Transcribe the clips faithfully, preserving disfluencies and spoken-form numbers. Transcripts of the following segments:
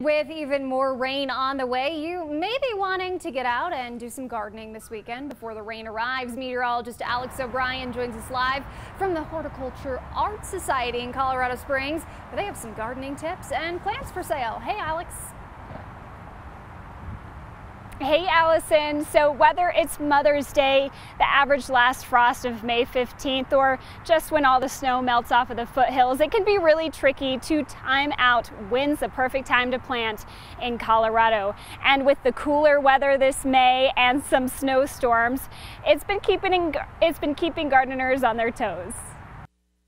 With even more rain on the way, you may be wanting to get out and do some gardening this weekend before the rain arrives. Meteorologist Alex O'Brien joins us live from the Horticultural Art Society in Colorado Springs, where they have some gardening tips and plants for sale. Hey, Alex. Hey Allison, so whether it's Mother's Day, the average last frost of May fifteenth, or just when all the snow melts off of the foothills, it can be really tricky to time out when's the perfect time to plant in Colorado. And with the cooler weather this May and some snowstorms, it's been keeping, it's been keeping gardeners on their toes.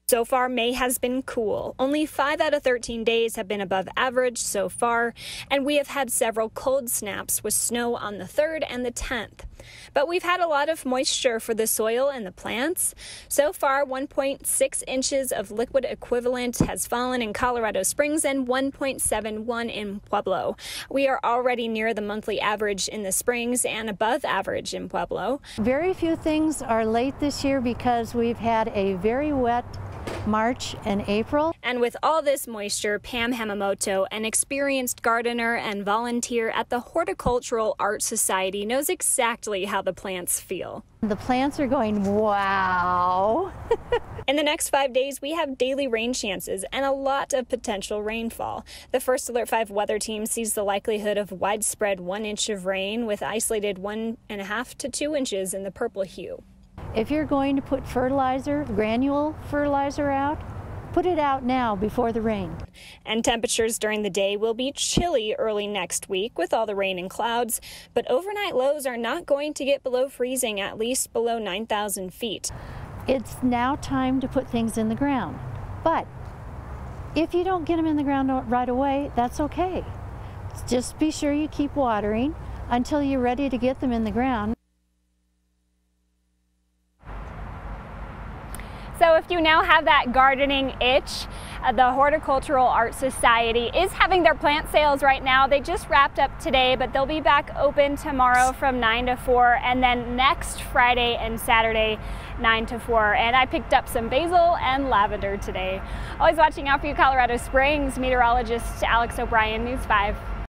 So far, May has been cool. Only five out of thirteen days have been above average so far, and we have had several cold snaps with snow on the third and the tenth. But we've had a lot of moisture for the soil and the plants. So far, one point six inches of liquid equivalent has fallen in Colorado Springs and one point seven one in Pueblo. We are already near the monthly average in the Springs and above average in Pueblo. Very few things are late this year because we've had a very wet March and April. And with all this moisture, Pam Hamamoto, an experienced gardener and volunteer at the Horticultural Art Society, knows exactly how the plants feel. The plants are going, wow. In the next five days, we have daily rain chances and a lot of potential rainfall. The First Alert five weather team sees the likelihood of widespread one inch of rain with isolated one and a half to two inches in the purple hue. If you're going to put fertilizer, granule fertilizer out, put it out now before the rain. And temperatures during the day will be chilly early next week with all the rain and clouds, but overnight lows are not going to get below freezing, at least below nine thousand feet. It's now time to put things in the ground, but if you don't get them in the ground right away, that's okay. Just be sure you keep watering until you're ready to get them in the ground. So if you now have that gardening itch, the Horticultural Art Society is having their plant sales right now. They just wrapped up today, but they'll be back open tomorrow from nine to four, and then next Friday and Saturday, nine to four. And I picked up some basil and lavender today. Always watching out for you, Colorado Springs. Meteorologist Alex O'Brien, News five.